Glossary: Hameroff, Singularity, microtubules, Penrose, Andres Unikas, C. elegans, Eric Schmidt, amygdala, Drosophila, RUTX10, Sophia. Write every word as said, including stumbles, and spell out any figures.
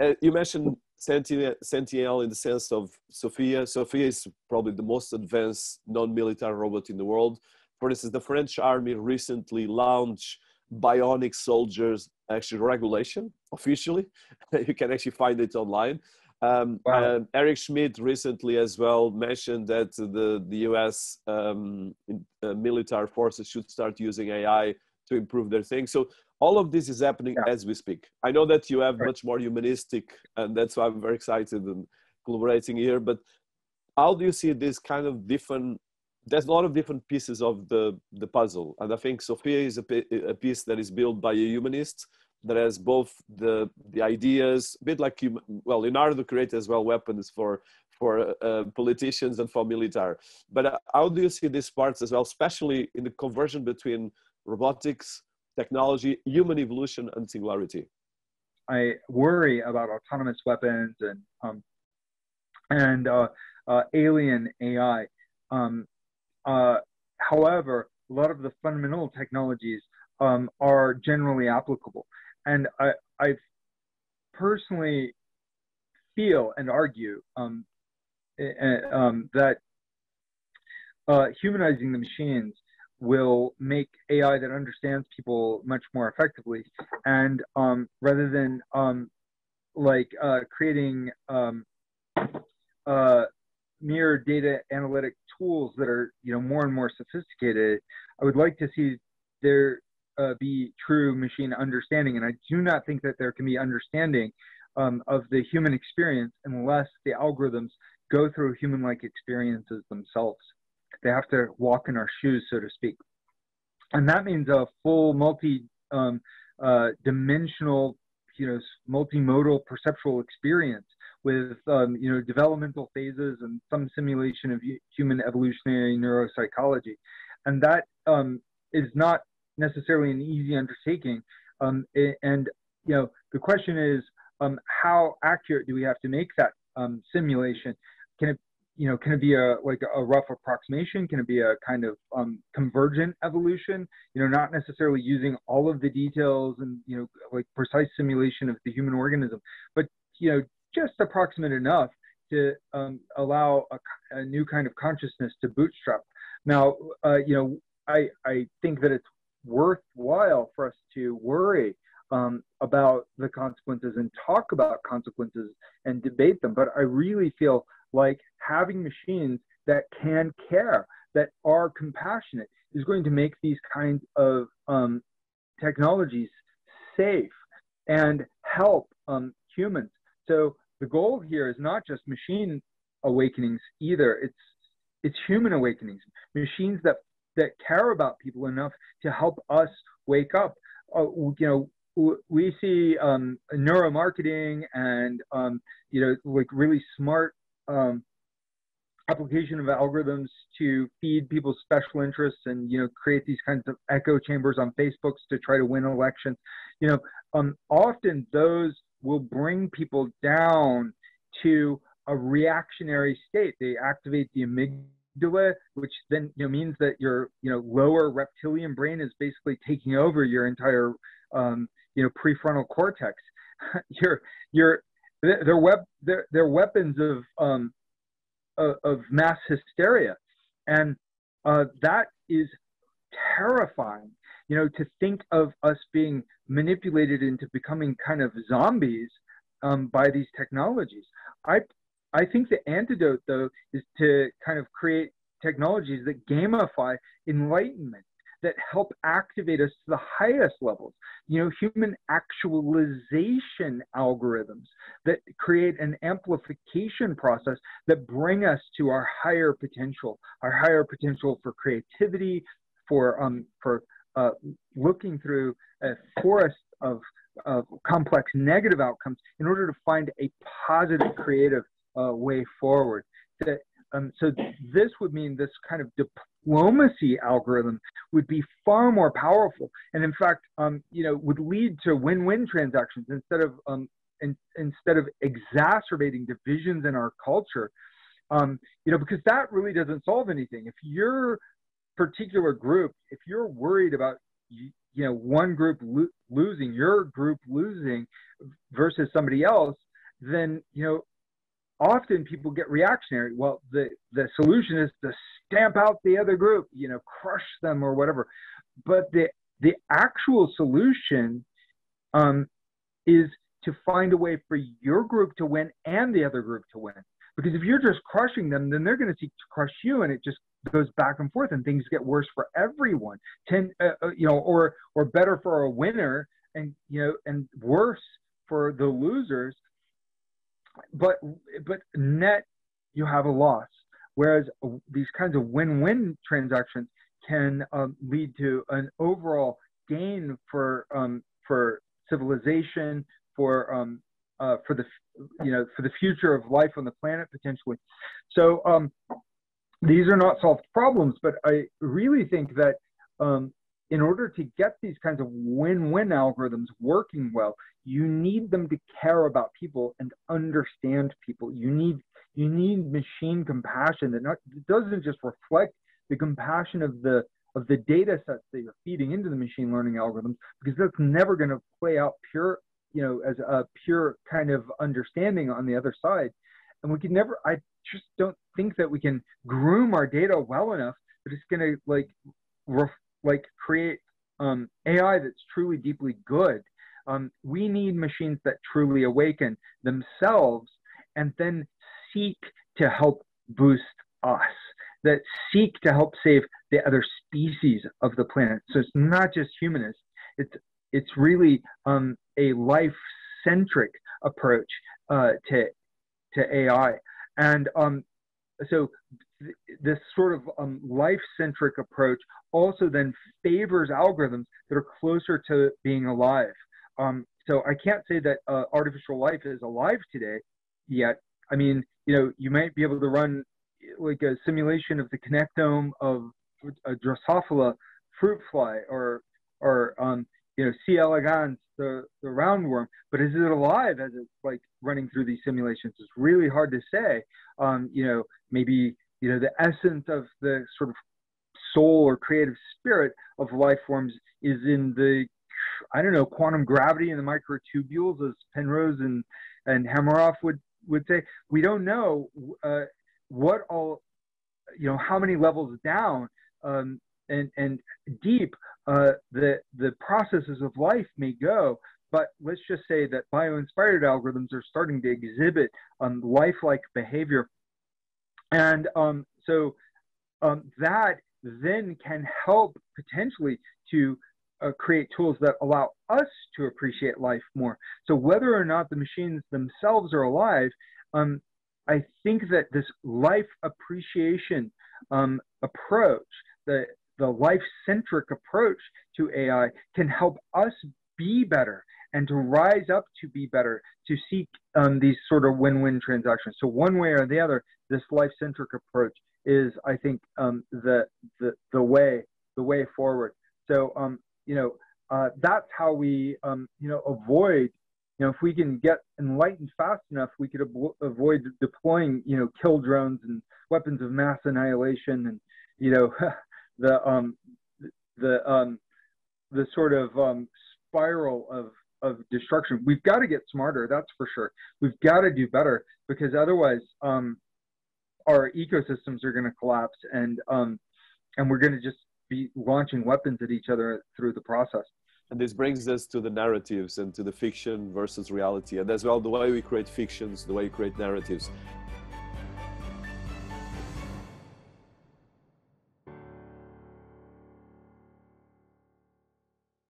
Uh, you mentioned Sentinel in the sense of Sophia. Sophia is probably the most advanced non-military robot in the world. For instance, the French army recently launched bionic soldiers actually regulation officially. You can actually find it online. Um, wow. And Eric Schmidt recently as well mentioned that the, the U S um, in, uh, military forces should start using A I to improve their thing. So all of this is happening yeah. as we speak. I know that you have right. much more humanistic, and that's why I'm very excited and collaborating here, but how do you see this kind of different, there's a lot of different pieces of the, the puzzle. And I think Sophia is a, a piece that is built by a humanist that has both the, the ideas, a bit like, you, well, Leonardo created as well weapons for, for uh, politicians and for military. But how do you see these parts as well, especially in the conversion between robotics, technology, human evolution, and singularity? I worry about autonomous weapons and, um, and uh, uh, alien A I. Um, uh, however, a lot of the fundamental technologies um, are generally applicable. And I, I personally feel and argue um, uh, um, that uh, humanizing the machines will make A I that understands people much more effectively. And um, rather than um, like uh, creating um, uh, mere data analytic tools that are you know more and more sophisticated, I would like to see there uh, be true machine understanding. And I do not think that there can be understanding um, of the human experience unless the algorithms go through human-like experiences themselves. They have to walk in our shoes, so to speak. And that means a full multi, um, uh, dimensional, you know, multimodal perceptual experience with, um, you know, developmental phases and some simulation of human evolutionary neuropsychology. And that um, is not necessarily an easy undertaking. Um, and, you know, the question is, um, how accurate do we have to make that um, simulation? Can it You know, can it be a like a rough approximation? Can it be a kind of um, convergent evolution? You know, not necessarily using all of the details and you know, like precise simulation of the human organism, but you know, just approximate enough to um, allow a, a new kind of consciousness to bootstrap. Now, uh, you know, I I think that it's worthwhile for us to worry Um, about the consequences and talk about consequences and debate them. But I really feel like having machines that can care, that are compassionate, is going to make these kinds of um, technologies safe and help um, humans. So the goal here is not just machine awakenings either. It's, it's human awakenings, machines that, that care about people enough to help us wake up. Uh, you know, we see um, neuromarketing and, um, you know, like really smart um, application of algorithms to feed people's special interests and, you know, create these kinds of echo chambers on Facebook to try to win elections. You know, um, often those will bring people down to a reactionary state. They activate the amygdala, which then you know, means that your you know lower reptilian brain is basically taking over your entire um, you know prefrontal cortex. your your their web their their weapons of um, of mass hysteria, and uh, that is terrifying. You know to think of us being manipulated into becoming kind of zombies um, by these technologies. I. I think the antidote, though, is to kind of create technologies that gamify enlightenment, that help activate us to the highest levels. You know, human actualization algorithms that create an amplification process that bring us to our higher potential, our higher potential for creativity, for um, for uh, looking through a forest of, of complex negative outcomes in order to find a positive creative Uh, way forward. That, um, so th this would mean this kind of diplomacy algorithm would be far more powerful, and in fact, um, you know, would lead to win-win transactions instead of um, in instead of exacerbating divisions in our culture. Um, you know, because that really doesn't solve anything. If your particular group, if you're worried about you, you know one group lo losing, your group losing versus somebody else, then, you know, often people get reactionary. Well, the, the solution is to stamp out the other group, you know, crush them or whatever. But the, the actual solution um, is to find a way for your group to win and the other group to win. Because if you're just crushing them, then they're going to seek to crush you, and it just goes back and forth, and things get worse for everyone. Ten, uh, you know, or or better for a winner, and you know, and worse for the losers. But but net, you have a loss. Whereas these kinds of win-win transactions can um, lead to an overall gain for um, for civilization, for um, uh, for the you know for the future of life on the planet potentially. So um, these are not solved problems, but I really think that um, in order to get these kinds of win-win algorithms working well, you need them to care about people and understand people. You need you need machine compassion that not, doesn't just reflect the compassion of the of the data sets that you're feeding into the machine learning algorithms, because that's never going to play out pure, you know, as a pure kind of understanding on the other side. And we can never, I just don't think that we can groom our data well enough that it's going to like, ref, like create um, A I that's truly deeply good. Um, we need machines that truly awaken themselves and then seek to help boost us, that seek to help save the other species of the planet. So it's not just humanist. It's, it's really um, a life-centric approach uh, to to A I, and um, so th this sort of um, life-centric approach also then favors algorithms that are closer to being alive. Um, so I can't say that uh, artificial life is alive today yet. I mean, you know, you might be able to run like a simulation of the connectome of a Drosophila fruit fly, or or um, you know, C. elegans, the, the roundworm, but is it alive as it's like running through these simulations? It's really hard to say. Um, you know, maybe, you know, the essence of the sort of soul or creative spirit of life forms is in the, I don't know, quantum gravity and the microtubules, as Penrose and, and Hameroff would, would say. We don't know uh, what all, you know, how many levels down um, and, and deep Uh, the, the processes of life may go, but let's just say that bio-inspired algorithms are starting to exhibit um, lifelike behavior. And um, so um, that then can help potentially to uh, create tools that allow us to appreciate life more. So whether or not the machines themselves are alive, um, I think that this life appreciation um, approach, the The life-centric approach to A I, can help us be better and to rise up to be better, to seek um, these sort of win-win transactions. So one way or the other, this life-centric approach is, I think, um, the, the the way the way forward. So um, you know, uh, that's how we um, you know avoid, you know, if we can get enlightened fast enough, we could avo avoid deploying you know kill drones and weapons of mass annihilation and you know. The um the um the sort of um, spiral of of destruction. We've got to get smarter, that's for sure. We've got to do better, because otherwise um, our ecosystems are going to collapse, and um, and we're going to just be launching weapons at each other through the process. And this brings us to the narratives and to the fiction versus reality, and as well the way we create fictions, the way we create narratives.